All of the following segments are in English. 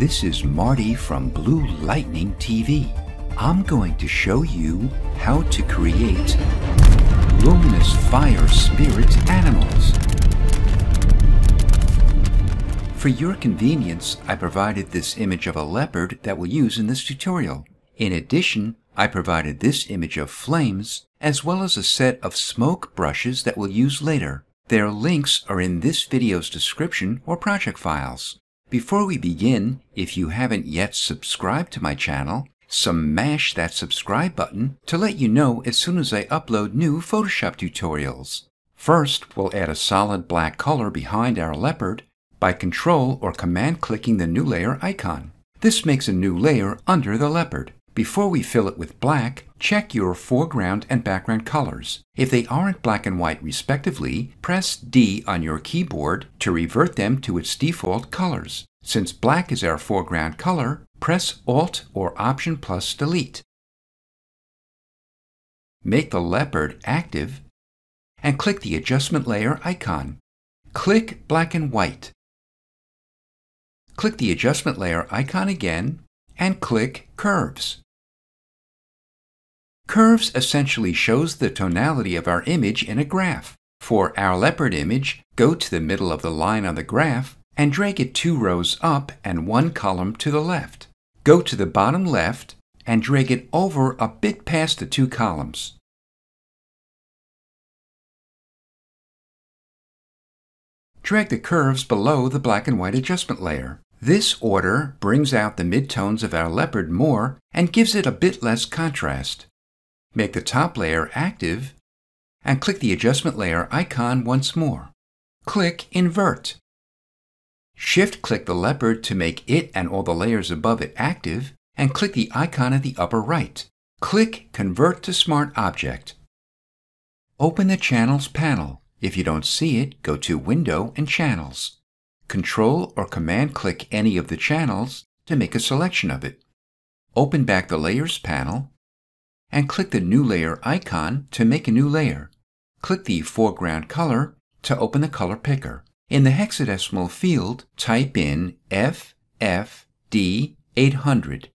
This is Marty from Blue Lightning TV. I'm going to show you how to create luminous fire spirit animals. For your convenience, I provided this image of a leopard that we'll use in this tutorial. In addition, I provided this image of flames, as well as a set of smoke brushes that we'll use later. Their links are in this video's description or project files. Before we begin, if you haven't yet subscribed to my channel, smash that subscribe button to let you know as soon as I upload new Photoshop tutorials. First, we'll add a solid black color behind our leopard by control or command clicking the new layer icon. This makes a new layer under the leopard. Before we fill it with black, check your foreground and background colors. If they aren't black and white respectively, press D on your keyboard to revert them to its default colors. Since black is our foreground color, press Alt or Option plus Delete. Make the leopard active and click the adjustment layer icon. Click black and white. Click the adjustment layer icon again and click Curves. Curves essentially shows the tonality of our image in a graph. For our leopard image, go to the middle of the line on the graph and drag it 2 rows up and 1 column to the left. Go to the bottom left and drag it over a bit past the 2 columns. Drag the curves below the black and white adjustment layer. This order brings out the midtones of our leopard more and gives it a bit less contrast. Make the top layer active and click the adjustment layer icon once more. Click Invert. Shift-click the leopard to make it and all the layers above it active and click the icon at the upper right. Click Convert to Smart Object. Open the Channels panel. If you don't see it, go to Window and Channels. Control or Command-click any of the channels to make a selection of it. Open back the Layers panel and click the New Layer icon to make a new layer. Click the foreground color to open the color picker. In the hexadecimal field, type in FFD800.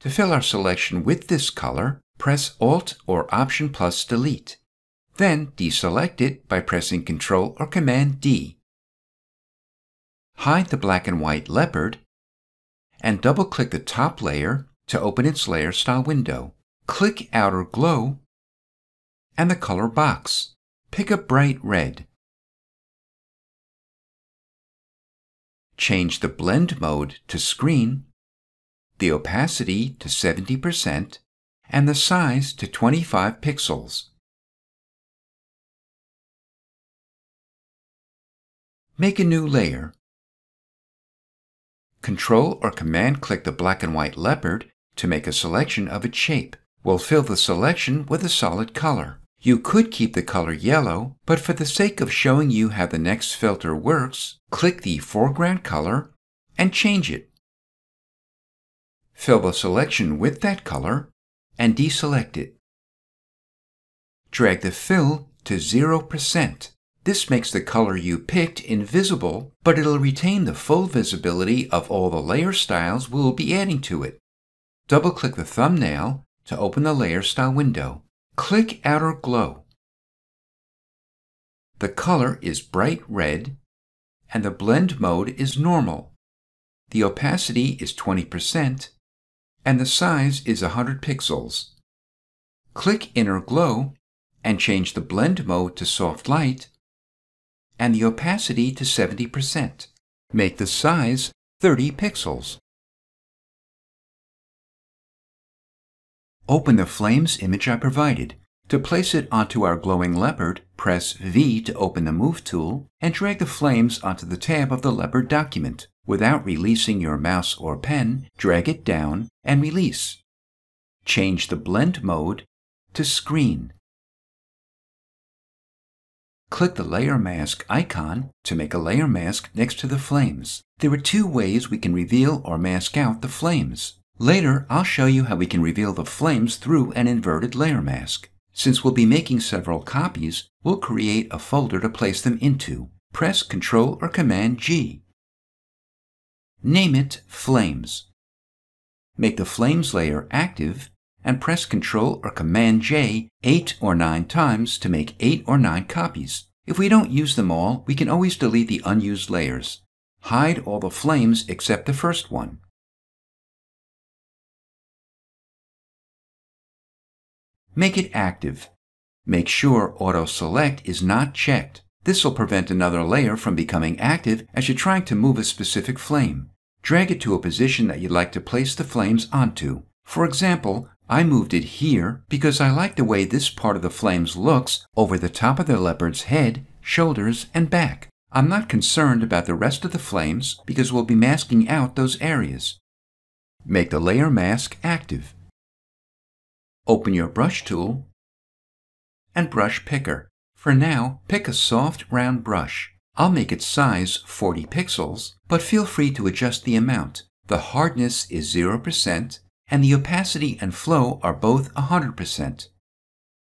To fill our selection with this color, press Alt or Option plus Delete. Then deselect it by pressing Ctrl or Command D. Hide the black and white leopard and double-click the top layer to open its layer style window. Click Outer Glow and the color box. Pick a bright red. Change the blend mode to screen, the opacity to 70%, and the size to 25 pixels. Make a new layer. Control or Command click the black and white leopard to make a selection of its shape. We'll fill the selection with a solid color. You could keep the color yellow, but for the sake of showing you how the next filter works, click the foreground color and change it. Fill the selection with that color and deselect it. Drag the fill to 0%. This makes the color you picked invisible, but it'll retain the full visibility of all the layer styles we'll be adding to it. Double-click the thumbnail to open the layer style window. Click Outer Glow. The color is bright red and the blend mode is normal. The opacity is 20% and the size is 100 pixels. Click Inner Glow and change the blend mode to soft light and the opacity to 70%. Make the size 30 pixels. Open the flames image I provided. To place it onto our glowing leopard, press V to open the Move tool and drag the flames onto the tab of the leopard document. Without releasing your mouse or pen, drag it down and release. Change the blend mode to screen. Click the layer mask icon to make a layer mask next to the flames. There are 2 ways we can reveal or mask out the flames. Later, I'll show you how we can reveal the flames through an inverted layer mask. Since we'll be making several copies, we'll create a folder to place them into. Press Ctrl or Command G. Name it Flames. Make the Flames layer active and press Ctrl or Command J 8 or 9 times to make 8 or 9 copies. If we don't use them all, we can always delete the unused layers. Hide all the flames except the first one. Make it active. Make sure Auto Select is not checked. This will prevent another layer from becoming active as you're trying to move a specific flame. Drag it to a position that you'd like to place the flames onto. For example, I moved it here because I like the way this part of the flames looks over the top of the leopard's head, shoulders, and back. I'm not concerned about the rest of the flames because we'll be masking out those areas. Make the layer mask active. Open your brush tool and brush picker. For now, pick a soft, round brush. I'll make its size 40 pixels, but feel free to adjust the amount. The hardness is 0%, and the opacity and flow are both 100%.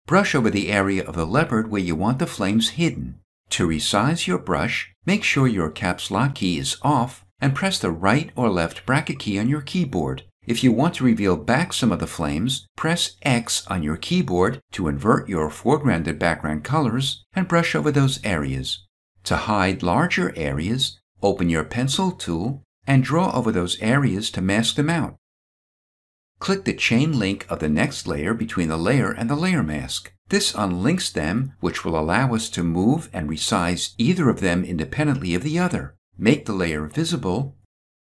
Brush over the area of the leopard where you want the flames hidden. To resize your brush, make sure your caps lock key is off and press the right or left bracket key on your keyboard. If you want to reveal back some of the flames, press X on your keyboard to invert your foreground and background colors and brush over those areas. To hide larger areas, open your pencil tool and draw over those areas to mask them out. Click the chain link of the next layer between the layer and the layer mask. This unlinks them, which will allow us to move and resize either of them independently of the other. Make the layer visible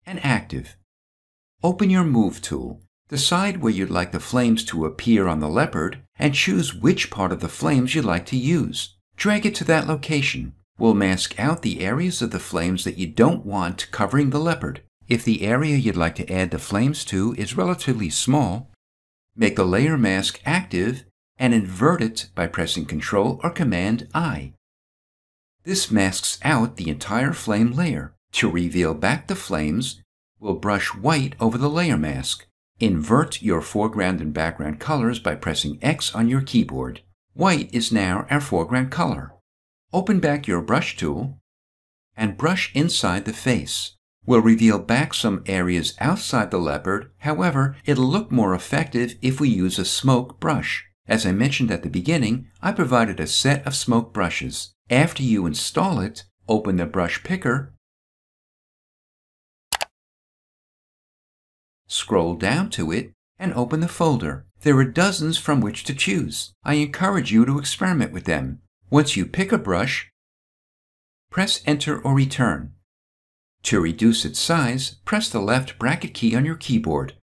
and active. Open your Move tool. Decide where you'd like the flames to appear on the leopard and choose which part of the flames you'd like to use. Drag it to that location. We'll mask out the areas of the flames that you don't want covering the leopard. If the area you'd like to add the flames to is relatively small, make the layer mask active and invert it by pressing Ctrl or Command I. This masks out the entire flame layer. To reveal back the flames, we'll brush white over the layer mask. Invert your foreground and background colors by pressing X on your keyboard. White is now our foreground color. Open back your brush tool and brush inside the face. We'll reveal back some areas outside the leopard, however, it'll look more effective if we use a smoke brush. As I mentioned at the beginning, I provided a set of smoke brushes. After you install it, open the brush picker, scroll down to it, and open the folder. There are dozens from which to choose. I encourage you to experiment with them. Once you pick a brush, press Enter or Return. To reduce its size, press the left bracket key on your keyboard.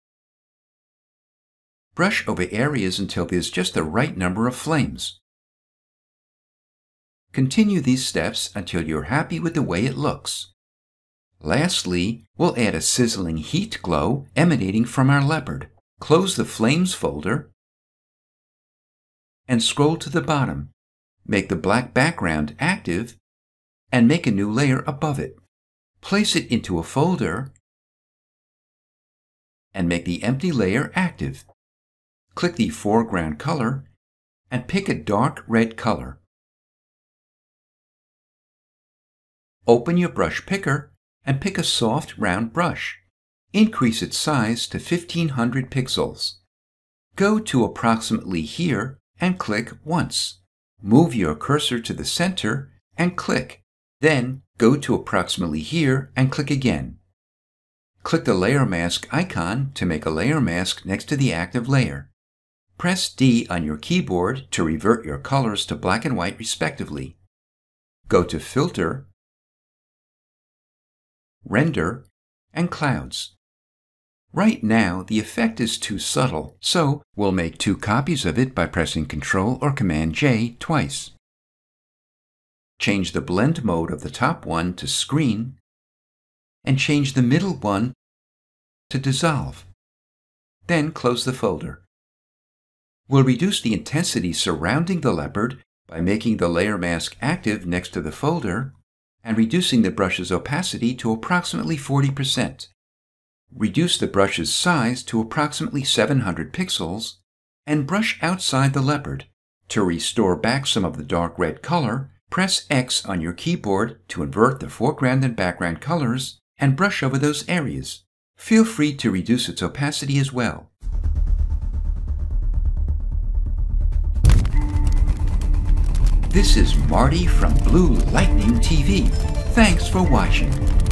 Brush over areas until there's just the right number of flames. Continue these steps until you're happy with the way it looks. Lastly, we'll add a sizzling heat glow emanating from our leopard. Close the Flames folder and scroll to the bottom. Make the black background active and make a new layer above it. Place it into a folder and make the empty layer active. Click the foreground color and pick a dark red color. Open your brush picker and pick a soft round brush. Increase its size to 1500 pixels. Go to approximately here and click once. Move your cursor to the center and click. Then go to approximately here and click again. Click the layer mask icon to make a layer mask next to the active layer. Press D on your keyboard to revert your colors to black and white respectively. Go to Filter, Render, and Clouds. Right now, the effect is too subtle, so we'll make two copies of it by pressing Ctrl or Command J twice. Change the blend mode of the top one to Screen and change the middle one to Dissolve. Then close the folder. We'll reduce the intensity surrounding the leopard by making the layer mask active next to the folder and reducing the brush's opacity to approximately 40%. Reduce the brush's size to approximately 700 pixels and brush outside the leopard. To restore back some of the dark red color, press X on your keyboard to invert the foreground and background colors and brush over those areas. Feel free to reduce its opacity as well. This is Marty from Blue Lightning TV. Thanks for watching.